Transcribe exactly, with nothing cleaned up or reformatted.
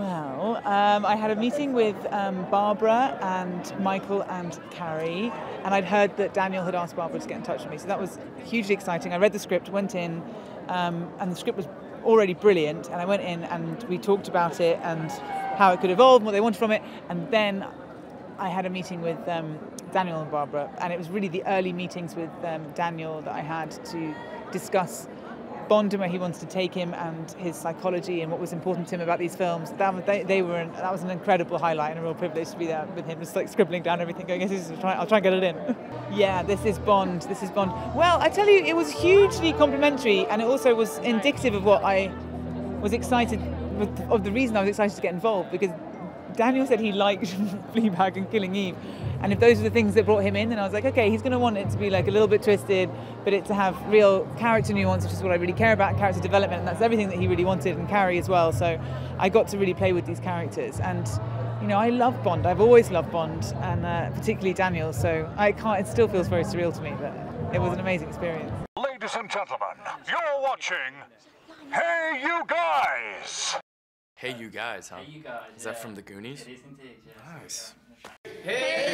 Well, um, I had a meeting with um, Barbara and Michael and Cary, and I'd heard that Daniel had asked Barbara to get in touch with me, so that was hugely exciting. I read the script, went in, um, and the script was already brilliant, and I went in and we talked about it and how it could evolve and what they wanted from it, and then I had a meeting with um, Daniel and Barbara, and it was really the early meetings with um, Daniel that I had to discuss Bond and where he wanted to take him and his psychology and what was important to him about these films. That, they, they were an, that was an incredible highlight and a real privilege to be there with him, just like scribbling down everything, going, yes, I'll try, I'll try and get it in. Yeah, this is Bond, this is Bond. Well, I tell you, it was hugely complimentary, and it also was indicative of what I was excited, with, of the reason I was excited to get involved, because Daniel said he liked Fleabag and Killing Eve, and if those are the things that brought him in, then I was like, okay, he's going to want it to be like a little bit twisted, but it to have real character nuance, which is what I really care about, character development, and that's everything that he really wanted, and Cary as well. So I got to really play with these characters, and you know, I love Bond. I've always loved Bond, and uh, particularly Daniel. So I can't. It still feels very surreal to me, but it was an amazing experience. Ladies and gentlemen, you're watching Hey You Guys. Hey you guys, huh? Hey you guys, is that yeah. from the Goonies? It is indeed, yeah. Nice. Hey!